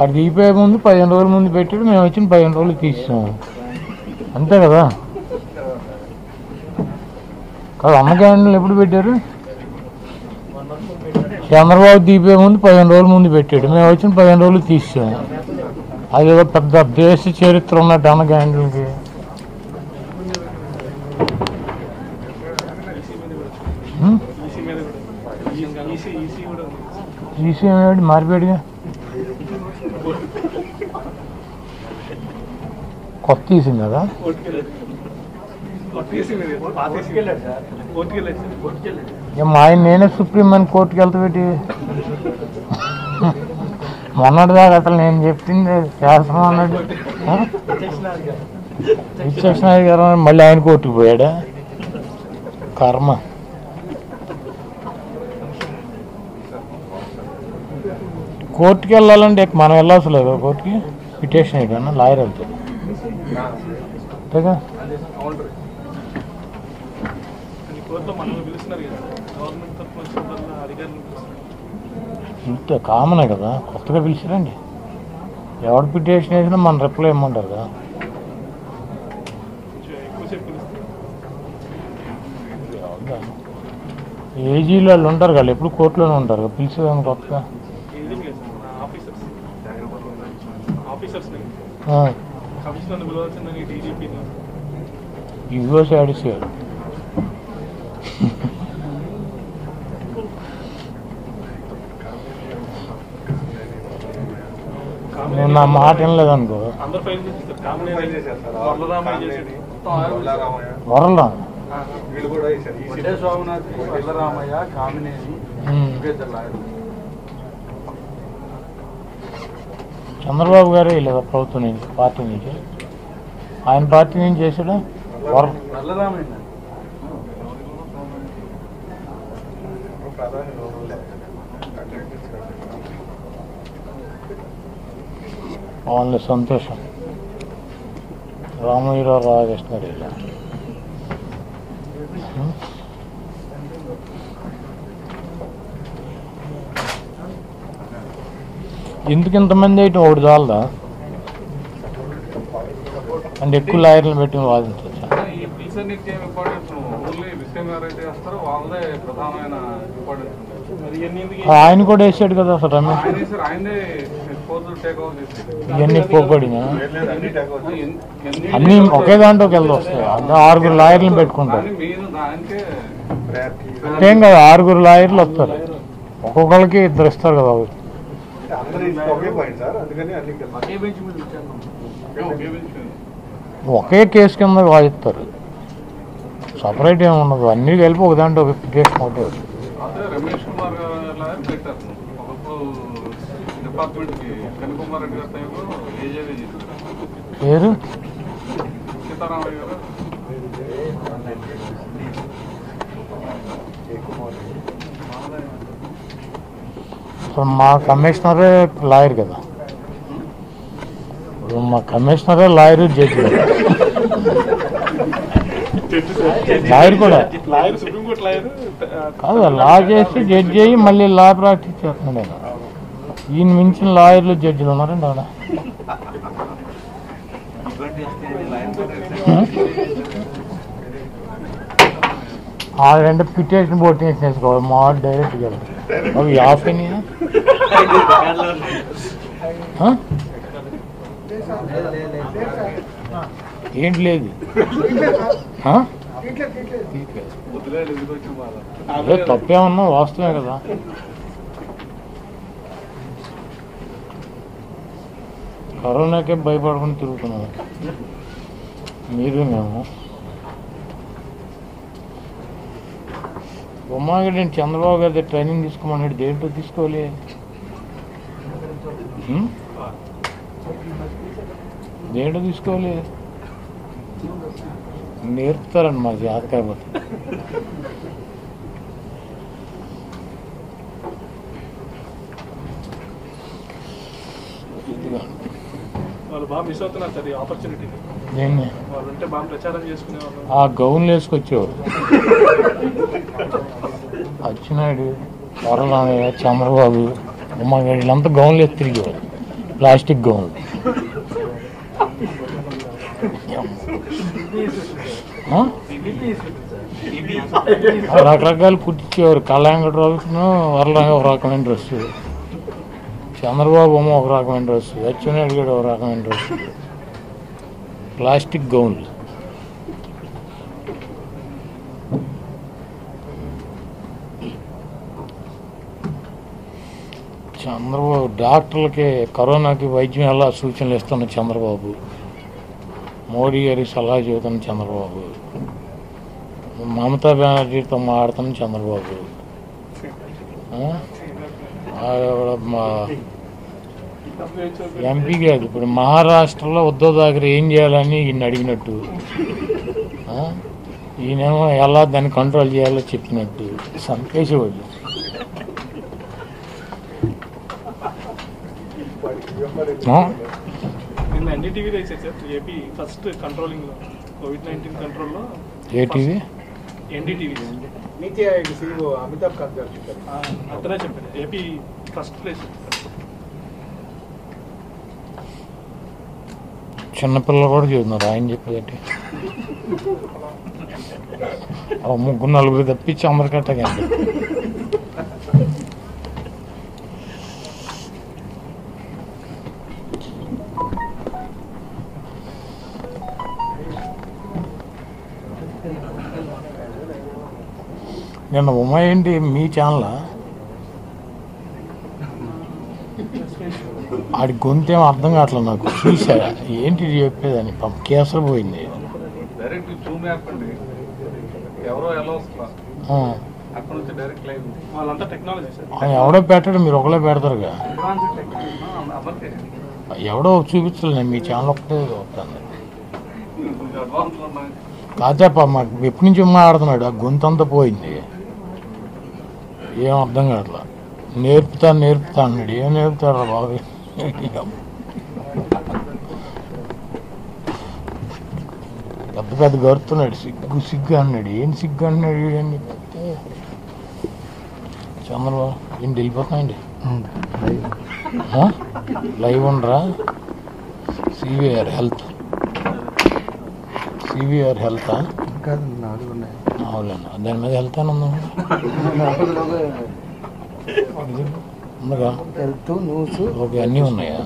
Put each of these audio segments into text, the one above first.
అది దీపే ముందు 15 రోజుల ముందు పెట్టాడు. మేము వచ్చిన 15 రోజులు తీసాం అంతే కదా. కాదు అమ్మగారు ఎప్పుడు పెట్టారు? చంద్రబాబు దీపే ముందు 15 రోజుల ముందు పెట్టాడు. మేము వచ్చిన 15 రోజులు తీసాం. అది ఒక పెద్ద దేశ చరిత్ర ఉన్నట్టు అమ్మగారికి. ఈసీ మారిపోయాడుగా, కొత్త తీసింది కదా. ఆయన నేనే సుప్రీం అని కోర్టుకి వెళ్తా పెట్టి మొన్నటిదాకా అసలు నేను చెప్పింది శాసనం అన్నాడు. విశ్వనాథ్ గారు మళ్ళీ ఆయన కోర్టుకు పోయాడా? కర్మ. కోర్టుకి వెళ్ళాలంటే మనం వెళ్ళవసలేదు. కోర్టుకి పిటిషన్ అయిపోయినా లాయర్ వెళ్తాడు. ఇంత కామనే కదా, కొత్తగా పిలిచారండి. ఎవరు పిటిషన్ వేసినా మనం రిప్లై ఇవ్వమంటారు కదా. ఏజీలు వాళ్ళు ఉంటారు కదా, ఎప్పుడు కోర్టులోనే ఉంటారు కదా. పిలిచేదాన్ని కొత్తగా ఇదిగో సాడిసాడు. నేను నా మాట వినలేదనుకో. వరలా చంద్రబాబు గారే లేదా ప్రభుత్వం నుంచి, పార్టీ నుంచి, ఆయన పార్టీ నుంచి చేశాడా? వాళ్ళ సంతోషం. రామయ్యరావు రాజేష్ణాడు ఇలా ఎందుకు ఇంతమంది అయితే ఒకటి చాలదా? అంటే ఎక్కువ లాయర్లు పెట్టి వాదించవచ్చు. ఆయన కూడా వేసాడు కదా అసలు. రమేష్ ఇవన్నీ పోబడినా అన్నీ ఒకే దాంట్లోకి వెళ్ళి వస్తాయి. ఆరుగురు లాయర్లను పెట్టుకుంటారు. ఏం కదా, ఆరుగురు లాయర్లు వస్తారు. ఒక్కొక్కరికి ఇద్దరు ఇస్తారు కదా. ఒకే కేసు కింద వాదిస్తారు. సపరేట్ ఏమి ఉండదు. అన్నీ కలిపి ఒకదాంట్లో ఒక కేసు ఉంటుంది. పేరు మా కమిషనరే లాయర్ కదా. ఇప్పుడు మా కమిషనరే లాయర్, జడ్జి కదా. లాయర్ కూడా కాదు, లా చేసి జడ్జి అయ్యి మళ్ళీ లా ప్రాక్టీస్ చేస్తున్నాడు. ఈయన మించిన లాయర్లు జడ్జిలు ఉన్నారండి ఆడ. ఆడంటే పిటిషన్ బోర్డు వేసేసుకోవాలి. మా డైరెక్ట్ కదా అవి యాఫ్ అయినా ఏంటి లేదు. అదే తప్పేమన్నా వాస్తవే కదా. కరోనాకే భయపడకుండా తిరుగుతున్నాను మీరు. మేము బొమ్మగా నేను చంద్రబాబు గారి దగ్గర ట్రైనింగ్ తీసుకోమన్నాడు. దేంట్లో తీసుకోవాలి? దేంట్లో తీసుకోవాలి? నేర్పుతారండి మాకు జాతకాయపోతే. ఆ గౌన్లు వేసుకొచ్చేవారు అచ్చినాయుడు, వరరామయ్య, చంద్రబాబు, ఉమ్మగారు, వీళ్ళంతా గౌన్లు వేసి తిరిగేవారు. ప్లాస్టిక్ గోన్ రకరకాలు కుట్టించేవారు. కళ్యాణ రోజున వరలాగా ఒక రకమైన డ్రెస్సు, చంద్రబాబు బొమ్మ ఒక రకమైన డ్రెస్సు, అచ్చెన్నాయుడు గడు ఒక రకమైన డ్రెస్సు, ప్లాస్టిక్ గౌన్లు. చంద్రబాబు డాక్టర్లకి కరోనాకి వైద్యం ఎలా సూచనలు ఇస్తున్న చంద్రబాబు, మోడీ గారి సలహా చెబుతున్న చంద్రబాబు, మమతా బెనర్జీతో మాట్లాడుతున్న చంద్రబాబు, ఎంపీ కాదు ఇప్పుడు మహారాష్ట్రలో ఉద్దవ్ థాకరే ఏం చేయాలని ఈయన అడిగినట్టు, ఈయనేమో ఎలా దాన్ని కంట్రోల్ చేయాలో చెప్పినట్టు సంకేసేవాళ్ళు. చిన్నపిల్లలు కూడా చూస్తున్నారు ఆయన చెప్పేది. ముగ్గురు నలుగురు తప్పించి అమరకట్ట కానీ నిన్న ఉమా ఏంటి మీ ఛానల్ ఆడి గొంతేమో అర్థం కావట్లేదు నాకు. చూసా ఏంటి చెప్పేదాన్ని పాపం కేసులు పోయింది. ఎవడో పెట్టాడు, మీరు ఒకలే పెడతారుగా. ఎవడో చూపించలే మీ ఛానల్ ఒకటే వస్తుంది కాదే పాప. మాకు ఎప్పటి నుంచి మాట్లాడుతున్నాడు ఆ గొంతంతా పోయింది, ఏం అర్థం కావట్లా. నేర్పుతాను నేర్పుతాను అన్నాడు, ఏం నేర్పుతాడు రా బాబు. పెద్ద పెద్ద గరుతున్నాడు, సిగ్గు సిగ్గు అన్నాడు. ఏం సిగ్గు అన్నాడు వీడని చెప్పితే చంద్రబాబు ఏంటి వెళ్ళిపోతానండి లైవ్ ఉండరా. సివిఆర్ హెల్త్ సివిఆర్ హెల్త్ అవునండి, దాని మీద హెల్త్ అని ఉందా ఓకే అన్నీ ఉన్నాయా.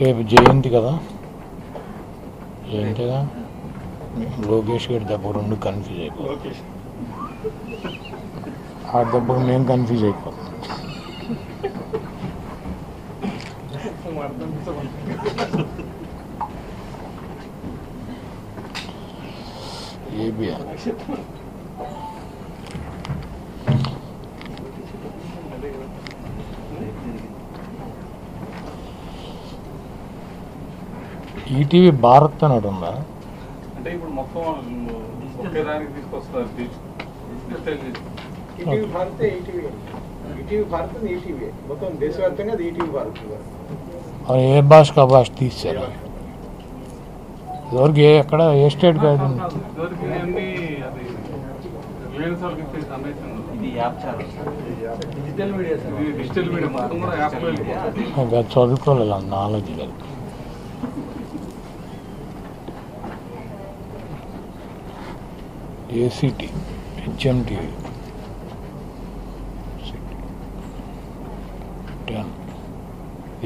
రేపు జయంతి కదా, జయంతిగా లోకేష్ గారి దెబ్బ రెండు కన్ఫ్యూజ్ అయిపోతుంది. ఆ దెబ్బకు మేము కన్ఫ్యూజ్ అయిపోతాం. ఈటీవీ భారత్ అని ఒకటి ఉందా? అంటే ఇప్పుడు మొత్తం ఒకే దానికి తీసుకొస్తారు. ఏ భాషకు ఆ భాష తీసారు ఎవరికి ఎక్కడ ఏ స్టేట్ కాదు. చదువుకోలేదు అంత నాలెడ్జ్ లేదు. ఏసీటీ హెచ్ఎంటీవీ 10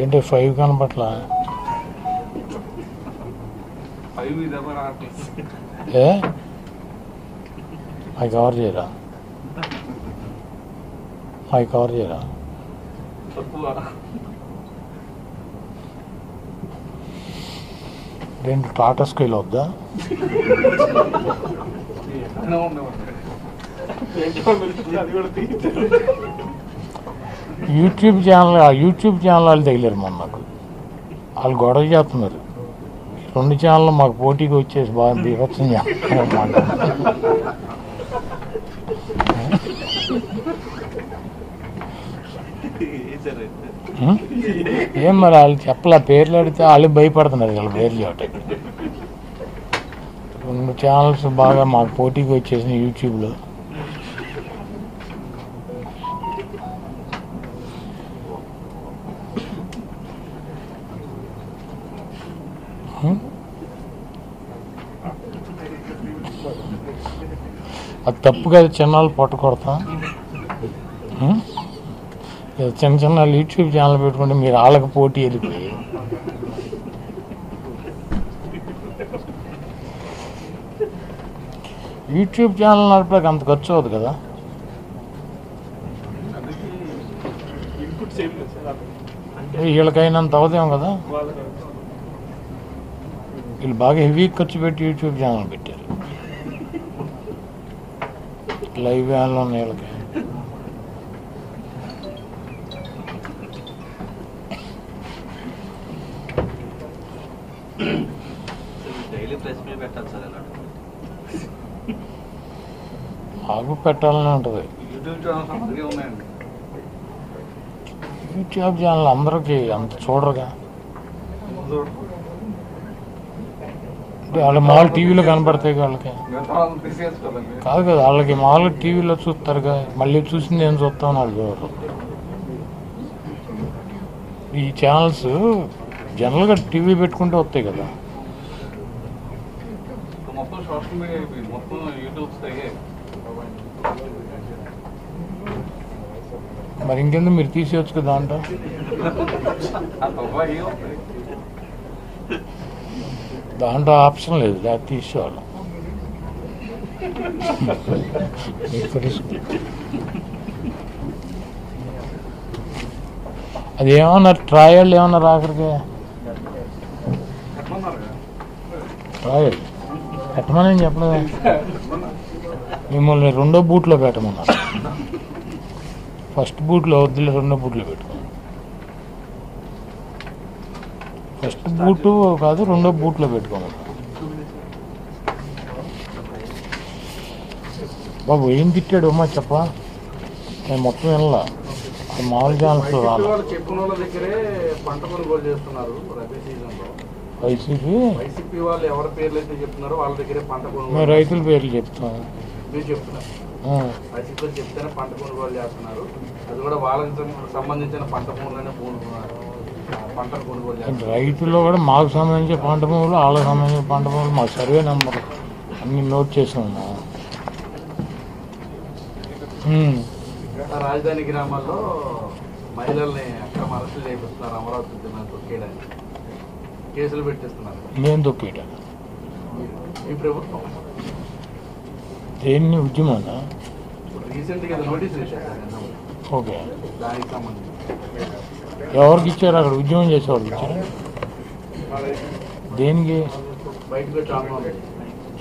ఏంటో 5 కనపట్లా. ఏ అవి కవర్ చేయరా, అవి కవర్ చేయరా. రెండు టాటా స్కైల్ వద్దా యూట్యూబ్ ఛానల్. ఆ యూట్యూబ్ ఛానల్ వాళ్ళు తగిలేరు మన, నాకు వాళ్ళు గొడవ చేస్తున్నారు. రెండు ఛానళ్ళు మాకు పోటీకి వచ్చేసి బాగా బీభత్సం చేస్తున్నారు. ఏం మరి వాళ్ళు చెప్పలే పేర్లు అడిగితే వాళ్ళు భయపడుతున్నారు. వీళ్ళ పేర్లు చెప్పటం రెండు ఛానల్స్ బాగా మా పోటీకి వచ్చేసాయి యూట్యూబ్లో. అది తప్పు కదా ఛానల్ పట్టుకొడతా. చిన్న చిన్న యూట్యూబ్ ఛానల్ పెట్టుకుంటే మీరు వాళ్ళకి పోటీ వెళ్ళిపోయి యూట్యూబ్ ఛానల్ నడిపేకి అంత ఖర్చు అవుతుంది కదా. వీళ్ళకైనంత అవుతాం కదా. వీళ్ళు బాగా హెవీ ఖర్చు పెట్టి యూట్యూబ్ ఛానల్ పెట్టారు. లైవ్ వ్యాన్లో ఉన్న వీళ్ళకి బాగు పెట్టాలని ఉంటుంది. యూట్యూబ్ ఛానల్ అందరికి అంత చూడరుగా. వాళ్ళు మామూలు టీవీలో కనపడతాయి వాళ్ళకి కాదు కదా. వాళ్ళకి మామూలుగా టీవీలో చూస్తారుగా. మళ్ళీ చూసింది ఏం చూస్తామని వాళ్ళు చూడరు. ఈ ఛానల్స్ జనరల్గా టీవీ పెట్టుకుంటే వస్తాయి కదా. మరి ఇంకెందుకు మీరు తీసేయచ్చు కదా అంట. దాంట్లో ఆప్షన్ లేదు. దాన్ని తీసేవాళ్ళం. అదేమన్నారు ట్రయల్ ఏమన్నారు ఆఖరికి ట్రయల్ పెట్టమని చెప్పలేదు. మిమ్మల్ని రెండో బూట్లో పెట్టమన్నారు. ఫస్ట్ బూట్లో వద్దులే రెండో బూట్లో పెట్టుకున్నాను. ఫస్ట్ బూటు కాదు రెండో బూట్లో పెట్టుకున్నాను. బాబు ఏం తిట్టాడు అమ్మా చెప్ప. నేను మొత్తం వెళ్ళా మామూలు ఛాన్స్ రాదు. వైసీపీ మేము రైతుల పేర్లు చెప్తున్నాను. రైతుల్లో కూడా మాకు సంబంధించిన పంట భూములు వాళ్ళకి సంబంధించిన పంట భూములు మా సర్వే నెంబర్ అన్ని నోట్ చేసి ఉన్నా. రాజధాని గ్రామాల్లో మహిళల్ని అరెస్టులు చేపిస్తున్నారు. అమరావతి దొక్కేయడానికి కేసులు పెట్టేస్తున్నారు. నేను దొక్కేయడానికి ఈ ప్రభుత్వం దేన్ని ఉద్యమం ఓకే ఎవరికి ఇచ్చారు? అక్కడ ఉద్యమం చేసేవాళ్ళు ఇచ్చారు. దేనికి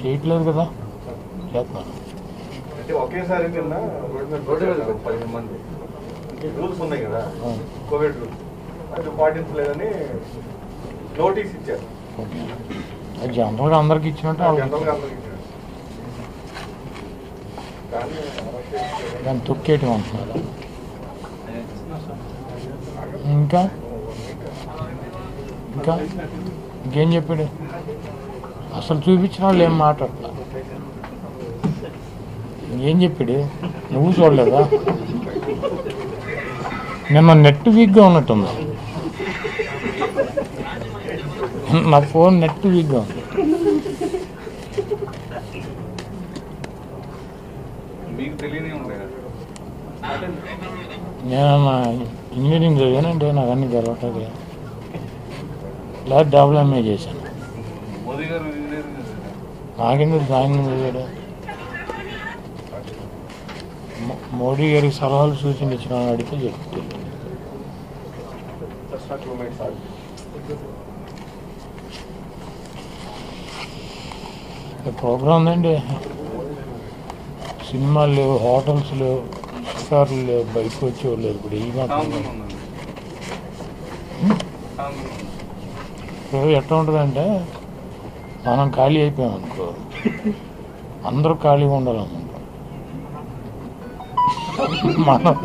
చేయట్లేదు కదా. చేస్తున్నాను. ఒకేసారి రూల్స్ ఉన్నాయి కదా కోవిడ్ రూల్స్. అది పాటించలేదని నోటీస్ ఇచ్చారు. అది జనరల్గా అందరికి ఇచ్చినట్టు దాన్ని తొక్కేయటం అంటున్నారు. ఇంకా ఇంకా ఇంకేం చెప్పాడు? అసలు చూపించిన వాళ్ళు ఏం మాట్లాడలా. ఏం చెప్పాడు నువ్వు చూడలేదా? నిన్న నెట్ వీక్గా ఉన్నట్టుందా? నా ఫోన్ నెట్ వీక్గా ఉంది. నేను ఇంజనీరింగ్ చదివానంటే నాకు అన్ని తెలవట్లేదు. లేదా డెవలప్మెంట్ చేశాను. నాకెందుకు సాయం చదివాడు? మోడీ గారికి సలహాలు సూచనలు ఇచ్చిన అడిగితే చెప్తాను. ప్రోగ్రాం ఉందండి. సినిమాలు లేవు, హోటల్స్ లేవు, షికార్లు లేవు, బయటకు వచ్చేవాళ్ళు లేరు. ఇప్పుడు ఈ మాత్రం ఎట్లా ఉంటుందంటే మనం ఖాళీ అయిపోయాం అనుకో. అందరూ ఖాళీగా ఉండాలనుకుంటాం. మనం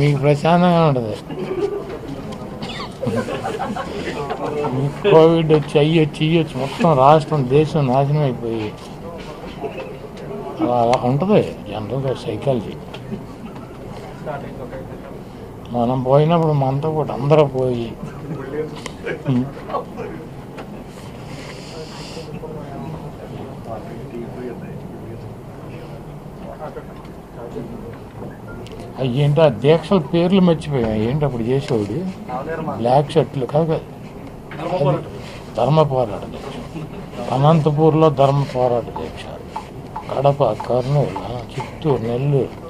మీకు ప్రశాంతంగా ఉంటుంది. కోవిడ్ వచ్చి మొత్తం రాష్ట్రం దేశం నాశనం అయిపోయి ఉంటుంది. జనరల్గా సైకాలజీ మనం పోయినప్పుడు మనతో కూడా అందరూ పోయి అయ్యేంటి ఆ దీక్షల పేర్లు మర్చిపోయాం. ఏంటి అప్పుడు చేసేవాడు బ్లాక్ షర్ట్లు కాదు, ధర్మ పోరాట దీక్ష, అనంతపూర్లో ధర్మ పోరాట దీక్ష, కడప, కర్నూలు, చిత్తూరు, నెల్లూరు,